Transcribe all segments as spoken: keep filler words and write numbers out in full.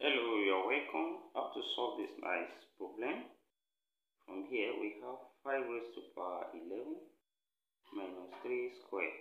Hello, you are welcome. How to solve this nice problem? From here we have five raised to power eleven minus three squared.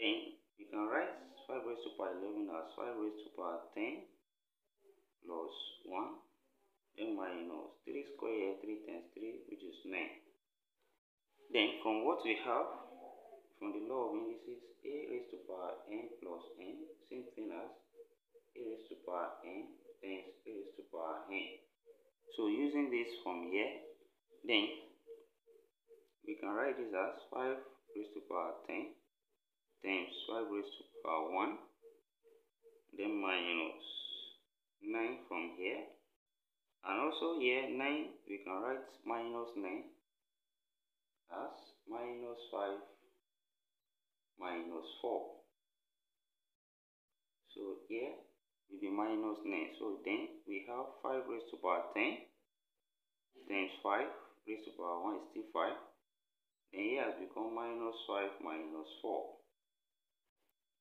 Then we can write five raised to power eleven as five raised to power ten plus one, then minus three squared here, three times three, which is nine. Then from what we have, from the law of indices, a raised to power n plus n, same thing as a raised to power n times a raised to power n. So using this from here, then we can write this as five raised to power ten times five raised to power one, then minus nine from here, and also here nine, we can write minus nine as minus five minus four. So here will be minus nine. So then we have five raised to power ten times five raised to power one is still five. Then here has become minus five minus four.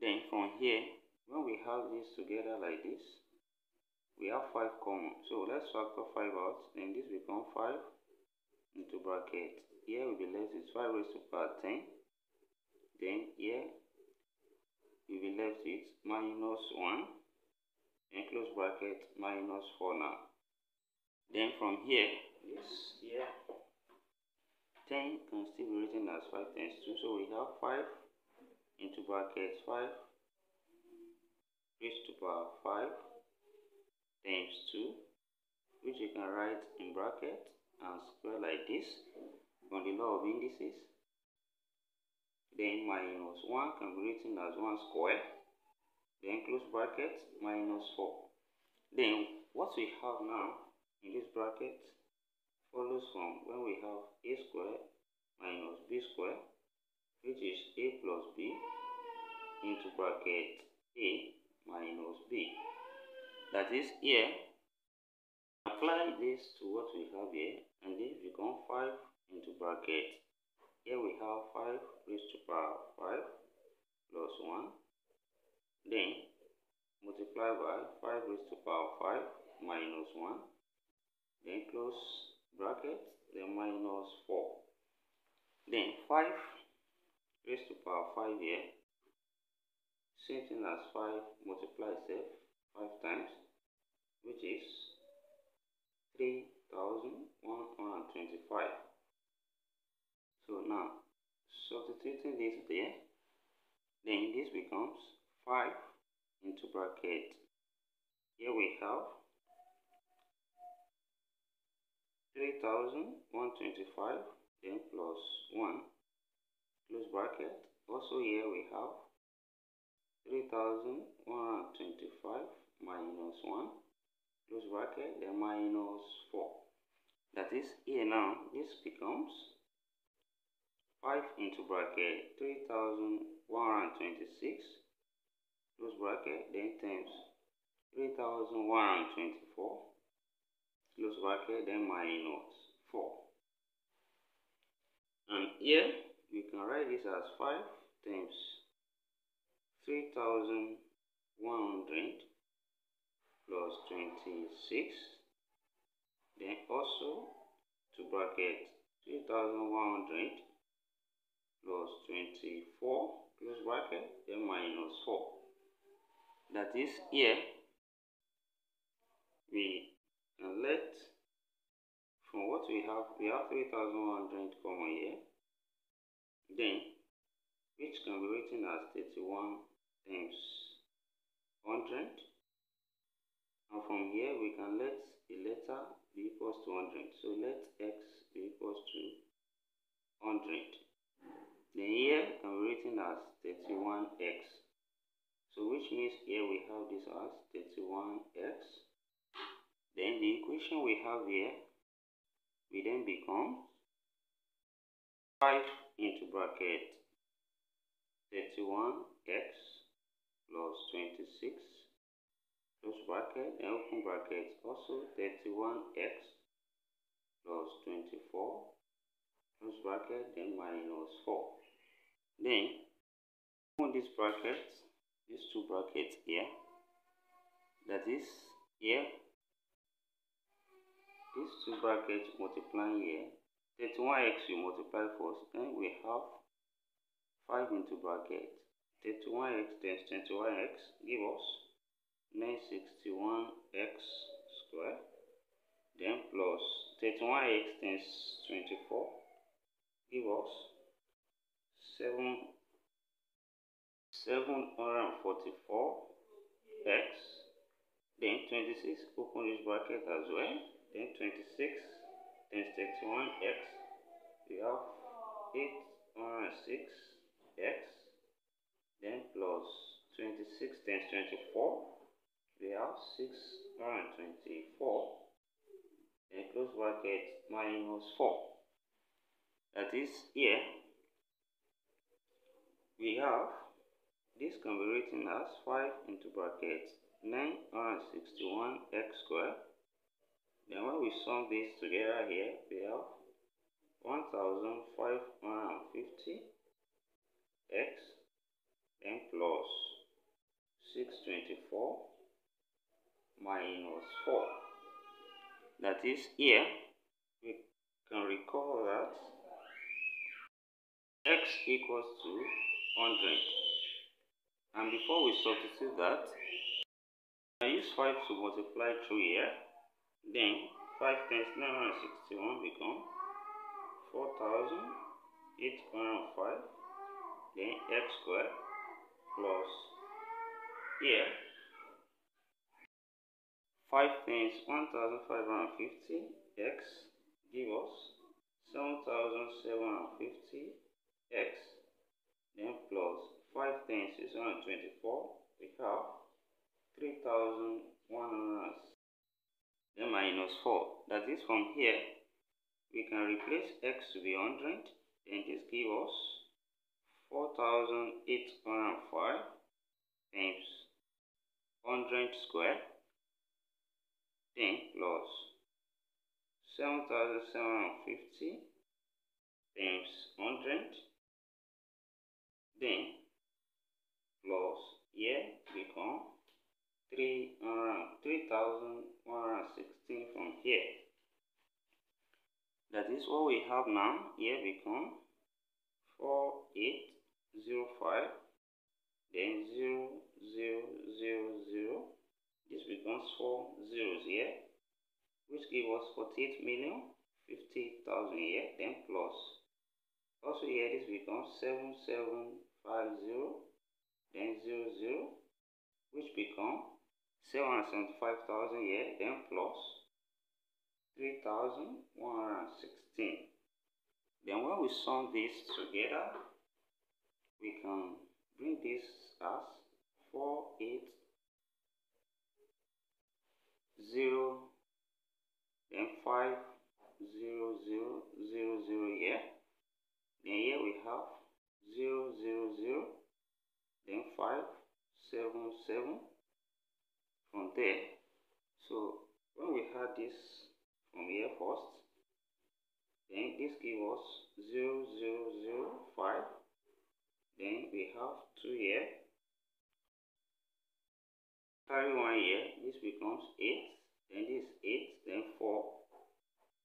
Then from here, when we have this together like this, we have five common. So let's factor five out. Then this becomes five into bracket. Here will be left with five raised to power ten. Then here we will be left with minus one. And close bracket minus four now. Then from here, this here ten can still be written as five times two. So we have five into bracket five raised to power five times two, which you can write in bracket and square like this on the law of indices. Then minus one can be written as one square. Then close bracket minus four. Then what we have now in this bracket follows from when we have a square minus b square, which is a plus b into bracket a minus b. That is here, apply this to what we have here, and this becomes five into bracket. Here we have five raised to power five plus one. Then multiply by five raised to power five minus one, then close bracket, then minus four. Then five raised to power five here, same thing as five multiply itself five times, which is three thousand one hundred twenty-five. So now substituting this there, then this becomes five into bracket. Here we have three thousand one hundred twenty-five, then plus one, close bracket. Also here we have three thousand one hundred twenty-five minus one, close bracket, then minus four. That is here now, this becomes five into bracket three thousand one hundred twenty-six, close bracket, then times three thousand one hundred twenty-four, close bracket, then minus four. And here we can write this as five times three thousand one hundred plus twenty-six, then also to bracket three thousand one hundred plus twenty-four, close bracket, then minus four. That is here, we let from what we have, we have three thousand one hundred comma here, then which can be written as thirty-one times one hundred, and from here we can let the letter be equals to one hundred. So let x be equals to one hundred, then here can be written as thirty-one x. So which means here we have this as thirty-one x. Then the equation we have here will then become five into bracket thirty-one x plus twenty-six, close bracket, and open bracket, also thirty-one x plus twenty-four, close bracket, then minus four. Then open this bracket, these two brackets here, that is Here, this two brackets multiplying here, thirty-one x will multiply first, then we have five into bracket, thirty-one x times twenty-one x give us nine hundred sixty-one x square, then plus thirty-one x times twenty-four give us seven hundred forty-four x, then twenty-six, open this bracket as well, then twenty-six times thirty-one x, we have eight hundred six x, then plus twenty-six times twenty-four, we have six hundred twenty-four, then close bracket minus four. That is, here we have, this can be written as five into bracket nine hundred sixty-one x squared. Then when we sum this together here, we have one thousand five hundred fifty x, then plus six hundred twenty-four minus four. That is, here we can recall that x equals to one hundred. And before we substitute that, I use five to multiply through here. Then five times nine hundred sixty-one become four thousand eight hundred five, then x squared plus here five times one thousand five hundred fifty x give us seven thousand seven hundred fifty x, then plus five times six hundred twenty-four we have three thousand one hundred sixty. Then minus four. That is, from here we can replace x to be one hundred, and this gives us four thousand eight hundred five times one hundred squared, then plus seven thousand seven hundred fifty times one hundred, then plus here become three thousand one hundred sixteen from here. That is, what we have now here become four thousand eight hundred five, then zero zero zero zero, this becomes four zeros here, which gives us forty-eight million fifty thousand here, then plus also here this becomes seven seven five zero, then zero zero, which becomes seven hundred seventy-five thousand here, then plus three thousand one hundred sixteen. Then when we sum this together, we can bring this as four eight zero, then five zero zero zero zero here, then here we have zero zero zero, then five seven seven from there. So when we had this from here first, then this gives us zero zero zero five, then we have two here, carry one here, this becomes eight, then this eight, then four,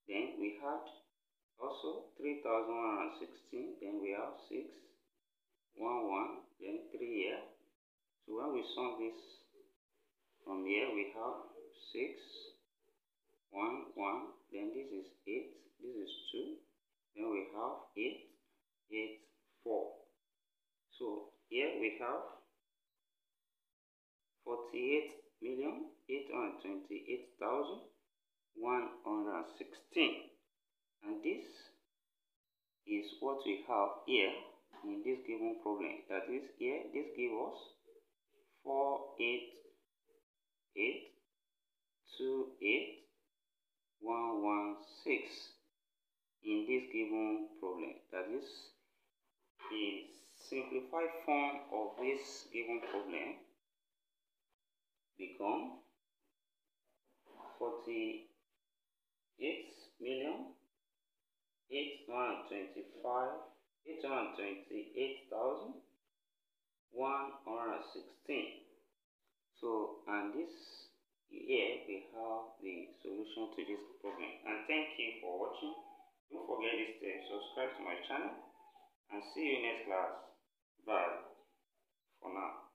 then we had also three thousand one hundred sixteen, then we have six one one, then three here. So when we sum this from here, we have six one one, then this is eight, this is two, then we have eight eight four. So here we have forty-eight million eight hundred twenty-eight thousand one hundred sixteen, and this is what we have here in this given problem. That is, here this gives us four eight eight two eight one one six in this given problem. That is the simplified form of this given problem become forty-eight million eight hundred twenty-five thousand eight hundred twenty-eight thousand one hundred sixteen. So, and this here have the solution to this problem. And thank you for watching. Don't forget this step, subscribe to my channel, and see you next class. Bye for now.